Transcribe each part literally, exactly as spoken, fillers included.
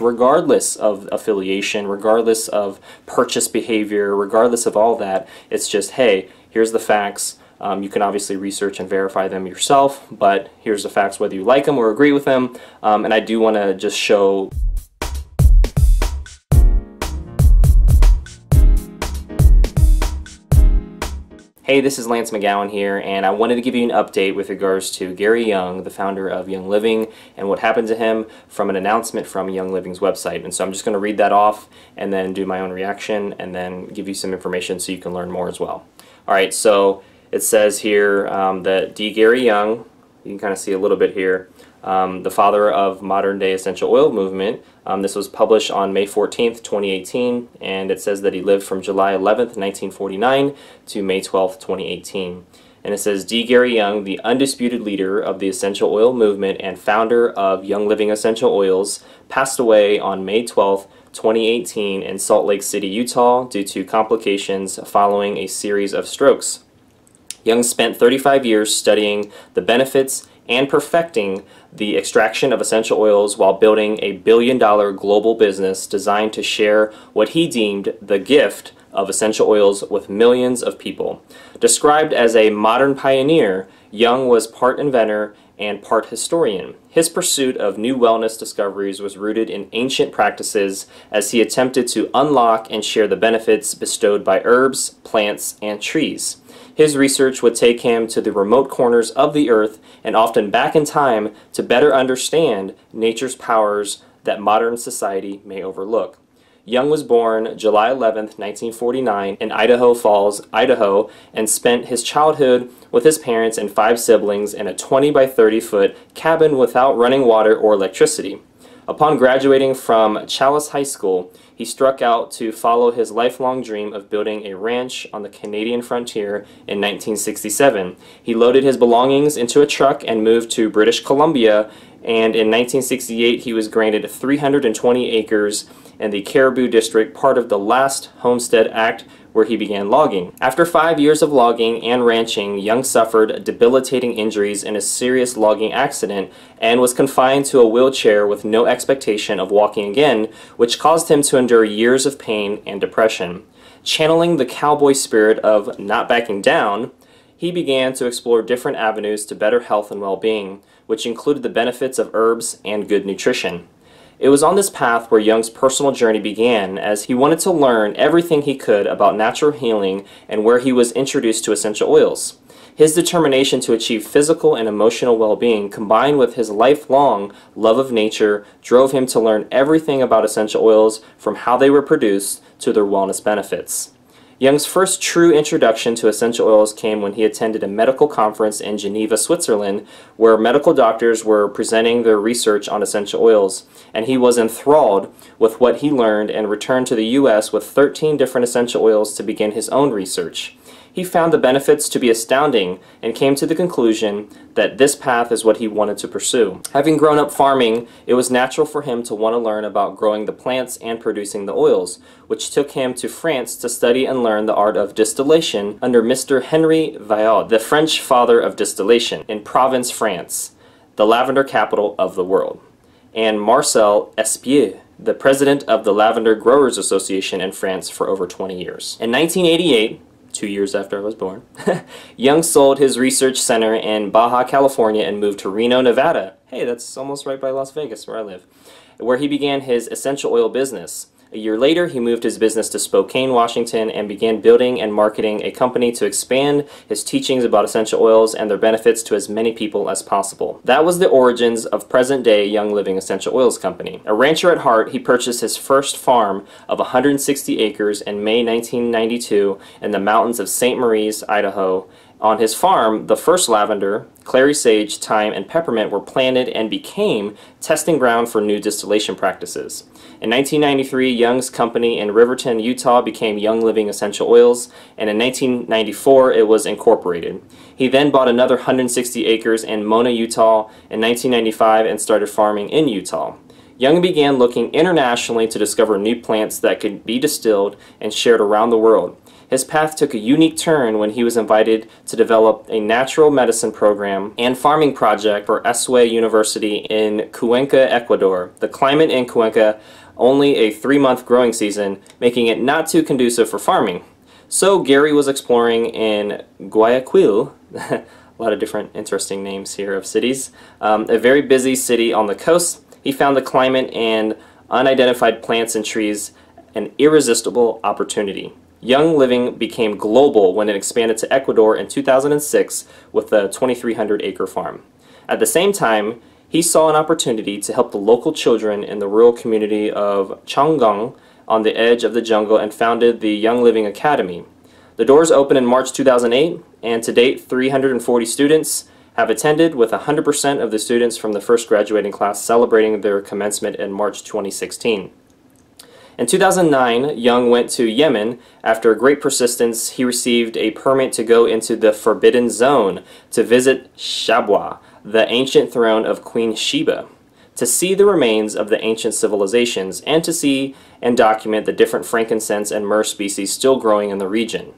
regardless of affiliation, regardless of purchase behavior, regardless of all that. It's just, hey, here's the facts. Um, you can obviously research and verify them yourself, but here's the facts whether you like them or agree with them. Um, and I do want to just show... Hey, this is Lance McGowan here, and I wanted to give you an update with regards to Gary Young, the founder of Young Living, and what happened to him from an announcement from Young Living's website. And so I'm just going to read that off and then do my own reaction and then give you some information so you can learn more as well. All right, so it says here um, that D. Gary Young, you can kind of see a little bit here, um, the father of modern-day essential oil movement. Um, this was published on May fourteenth, twenty eighteen, and it says that he lived from July eleventh, nineteen forty-nine to May twelfth, twenty eighteen. And it says, D. Gary Young, the undisputed leader of the essential oil movement and founder of Young Living Essential Oils, passed away on May twelfth, twenty eighteen in Salt Lake City, Utah, due to complications following a series of strokes. Young spent thirty-five years studying the benefits and perfecting the extraction of essential oils while building a billion-dollar global business designed to share what he deemed the gift of essential oils with millions of people. Described as a modern pioneer, Young was part inventor and part historian. His pursuit of new wellness discoveries was rooted in ancient practices as he attempted to unlock and share the benefits bestowed by herbs, plants, and trees. His research would take him to the remote corners of the earth and often back in time to better understand nature's powers that modern society may overlook. Young was born July eleventh, nineteen forty-nine in Idaho Falls, Idaho, and spent his childhood with his parents and five siblings in a twenty by thirty foot cabin without running water or electricity. Upon graduating from Challis High School, he struck out to follow his lifelong dream of building a ranch on the Canadian frontier in nineteen sixty-seven. He loaded his belongings into a truck and moved to British Columbia, and in nineteen sixty-eight he was granted three hundred twenty acres in the Caribou District, part of the last Homestead Act, where he began logging. After five years of logging and ranching, Young suffered debilitating injuries in a serious logging accident and was confined to a wheelchair with no expectation of walking again, which caused him to endure years of pain and depression. Channeling the cowboy spirit of not backing down, he began to explore different avenues to better health and well-being, which included the benefits of herbs and good nutrition. It was on this path where Young's personal journey began, as he wanted to learn everything he could about natural healing and where he was introduced to essential oils. His determination to achieve physical and emotional well-being, combined with his lifelong love of nature, drove him to learn everything about essential oils, from how they were produced to their wellness benefits. Young's first true introduction to essential oils came when he attended a medical conference in Geneva, Switzerland, where medical doctors were presenting their research on essential oils, and he was enthralled with what he learned and returned to the U S with thirteen different essential oils to begin his own research. He found the benefits to be astounding and came to the conclusion that this path is what he wanted to pursue. Having grown up farming, it was natural for him to want to learn about growing the plants and producing the oils, which took him to France to study and learn the art of distillation under Mister Henry Vial, the French father of distillation, in Provence, France, the lavender capital of the world, and Marcel Espieux, the president of the Lavender Growers Association in France for over twenty years. In nineteen eighty-eight, two years after I was born, Young sold his research center in Baja, California, and moved to Reno, Nevada. Hey, that's almost right by Las Vegas, where I live, where he began his essential oil business. A year later, he moved his business to Spokane, Washington, and began building and marketing a company to expand his teachings about essential oils and their benefits to as many people as possible. That was the origins of present-day Young Living Essential Oils Company. A rancher at heart, he purchased his first farm of one hundred sixty acres in May nineteen ninety-two in the mountains of Saint Marie's, Idaho. On his farm, the first lavender, clary sage, thyme, and peppermint were planted and became testing ground for new distillation practices. In nineteen ninety-three, Young's company in Riverton, Utah became Young Living Essential Oils, and in nineteen ninety-four it was incorporated. He then bought another one hundred sixty acres in Mona, Utah in nineteen ninety-five and started farming in Utah. Young began looking internationally to discover new plants that could be distilled and shared around the world. His path took a unique turn when he was invited to develop a natural medicine program and farming project for Esway University in Cuenca, Ecuador. The climate in Cuenca, only a three-month growing season, making it not too conducive for farming. So Gary was exploring in Guayaquil, a lot of different interesting names here of cities, um, a very busy city on the coast. He found the climate and unidentified plants and trees an irresistible opportunity. Young Living became global when it expanded to Ecuador in two thousand six with a twenty-three hundred acre farm. At the same time, he saw an opportunity to help the local children in the rural community of Changgong on the edge of the jungle and founded the Young Living Academy. The doors opened in March two thousand eight, and to date three hundred forty students have attended, with one hundred percent of the students from the first graduating class celebrating their commencement in March twenty sixteen. In two thousand nine, Young went to Yemen. After great persistence, he received a permit to go into the Forbidden Zone to visit Shabwa, the ancient throne of Queen Sheba, to see the remains of the ancient civilizations and to see and document the different frankincense and myrrh species still growing in the region.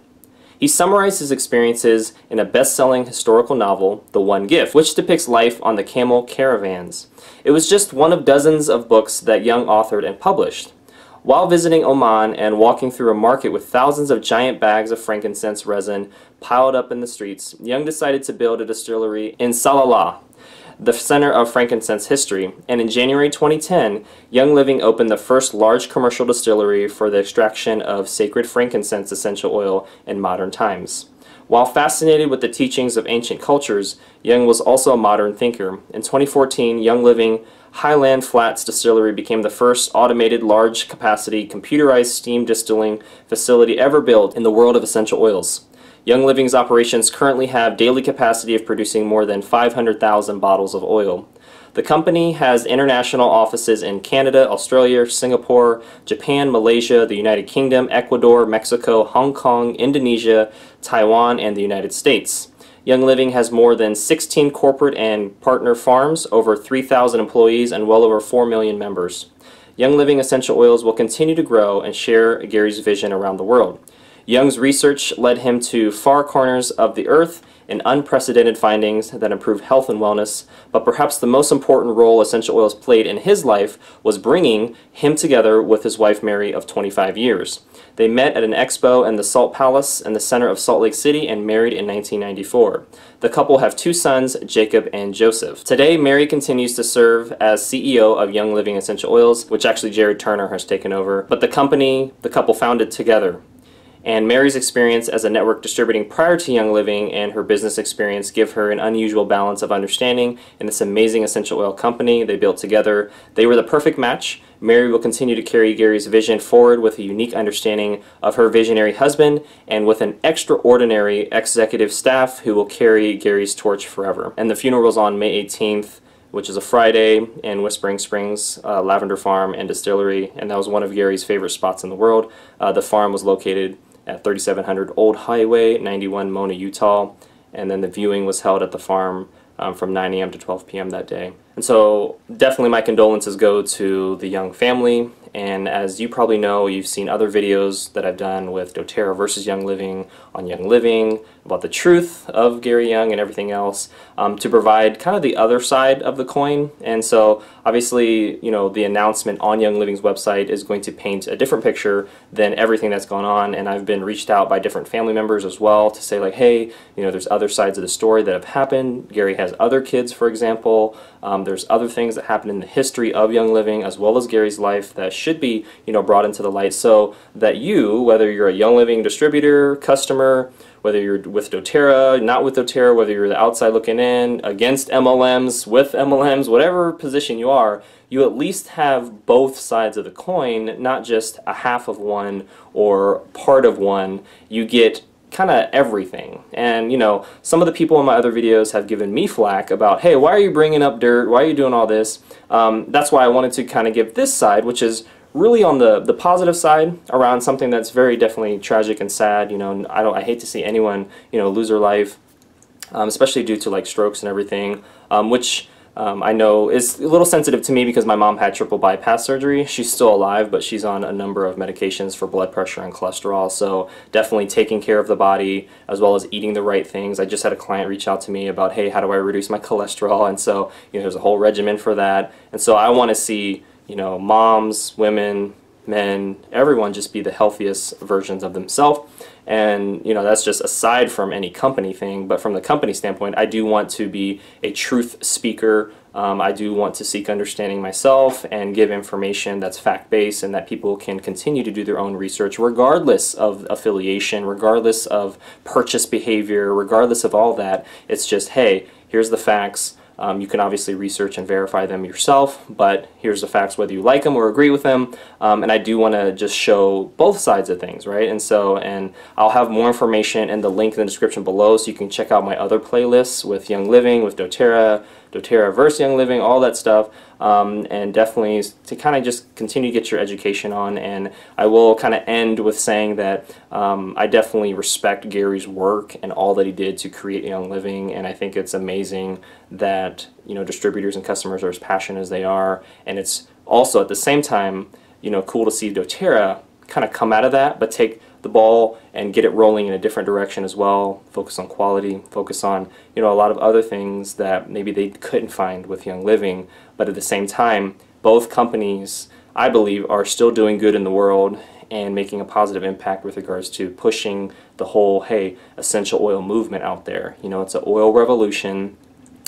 He summarized his experiences in a best-selling historical novel, The One Gift, which depicts life on the camel caravans. It was just one of dozens of books that Young authored and published. While visiting Oman and walking through a market with thousands of giant bags of frankincense resin piled up in the streets, Young decided to build a distillery in Salalah, the center of frankincense history, and in January twenty ten, Young Living opened the first large commercial distillery for the extraction of sacred frankincense essential oil in modern times. While fascinated with the teachings of ancient cultures, Young was also a modern thinker. In twenty fourteen, Young Living Highland Flats Distillery became the first automated, large-capacity, computerized steam distilling facility ever built in the world of essential oils. Young Living's operations currently have daily capacity of producing more than five hundred thousand bottles of oil. The company has international offices in Canada, Australia, Singapore, Japan, Malaysia, the United Kingdom, Ecuador, Mexico, Hong Kong, Indonesia, Taiwan, and the United States. Young Living has more than sixteen corporate and partner farms, over three thousand employees, and well over four million members. Young Living Essential Oils will continue to grow and share Gary's vision around the world. Young's research led him to far corners of the earth and unprecedented findings that improve health and wellness, but perhaps the most important role essential oils played in his life was bringing him together with his wife Mary of twenty-five years. They met at an expo in the Salt Palace in the center of Salt Lake City and married in nineteen ninety-four. The couple have two sons, Jacob and Joseph. Today, Mary continues to serve as C E O of Young Living Essential Oils, which actually Jared Turner has taken over, but the company the couple founded together. And Mary's experience as a network distributing prior to Young Living and her business experience give her an unusual balance of understanding in this amazing essential oil company they built together. They were the perfect match. Mary will continue to carry Gary's vision forward with a unique understanding of her visionary husband and with an extraordinary executive staff who will carry Gary's torch forever. And the funeral is on May eighteenth, which is a Friday, in Whispering Springs uh, Lavender Farm and Distillery, and that was one of Gary's favorite spots in the world. Uh, the farm was located at thirty-seven hundred Old Highway ninety-one, Mona, Utah, and then the viewing was held at the farm um, from nine A M to twelve P M that day. And so definitely my condolences go to the Young family, and as you probably know, you've seen other videos that I've done with doTERRA versus Young Living, on Young Living, about the truth of Gary Young and everything else, um, to provide kind of the other side of the coin. And so obviously, you know, the announcement on Young Living's website is going to paint a different picture than everything that's gone on, and I've been reached out by different family members as well to say, like, hey, you know, there's other sides of the story that have happened. Gary has other kids, for example. Um, there's other things that happened in the history of Young Living as well as Gary's life that should be, you know, brought into the light, so that you, whether you're a Young Living distributor, customer, whether you're with doTERRA, not with doTERRA, whether you're the outside looking in, against M L Ms, with M L Ms, whatever position you are, you at least have both sides of the coin, not just a half of one or part of one. You get kind of everything. And, you know, some of the people in my other videos have given me flack about, hey, why are you bringing up dirt? Why are you doing all this? Um, that's why I wanted to kind of give this side, which is really on the, the positive side around something that's very definitely tragic and sad. You know, I don't, I hate to see anyone, you know, lose their life, um, especially due to like strokes and everything, um, which um, I know is a little sensitive to me because my mom had triple bypass surgery. She's still alive, but she's on a number of medications for blood pressure and cholesterol. So definitely taking care of the body as well as eating the right things. I just had a client reach out to me about, hey, how do I reduce my cholesterol? And so, you know, there's a whole regimen for that. And so I want to see, you know, moms, women, men, everyone just be the healthiest versions of themselves. And, you know, that's just aside from any company thing, but from the company standpoint, I do want to be a truth speaker. Um, I do want to seek understanding myself and give information that's fact-based and that people can continue to do their own research regardless of affiliation, regardless of purchase behavior, regardless of all that. It's just, hey, here's the facts. Um, you can obviously research and verify them yourself, but here's the facts whether you like them or agree with them. Um, and I do want to just show both sides of things, right? And so, and I'll have more information in the link in the description below so you can check out my other playlists with Young Living, with doTERRA, doTERRA versus Young Living, all that stuff. Um, and definitely to kind of just continue to get your education on. And I will kind of end with saying that um, I definitely respect Gary's work and all that he did to create Young Living, and I think it's amazing that, you know, distributors and customers are as passionate as they are. And it's also at the same time, you know, cool to see doTERRA kind of come out of that but take the ball and get it rolling in a different direction as well. Focus on quality, focus on, you know, a lot of other things that maybe they couldn't find with Young Living. But at the same time, both companies, I believe, are still doing good in the world and making a positive impact with regards to pushing the whole, hey, essential oil movement out there. You know, it's an oil revolution,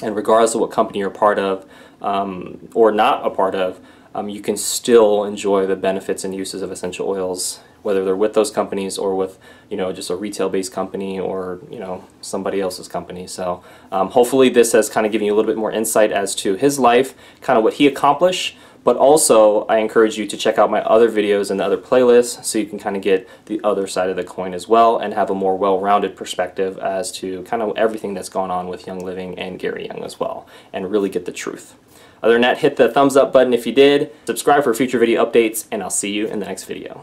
and regardless of what company you're a part of um, or not a part of, Um, you can still enjoy the benefits and uses of essential oils, whether they're with those companies or with, you know, just a retail-based company or, you know, somebody else's company. So um, hopefully this has kind of given you a little bit more insight as to his life, kind of what he accomplished. But also, I encourage you to check out my other videos and the other playlists so you can kind of get the other side of the coin as well and have a more well-rounded perspective as to kind of everything that's gone on with Young Living and Gary Young as well, and really get the truth. Other than that, hit the thumbs up button if you did, subscribe for future video updates, and I'll see you in the next video.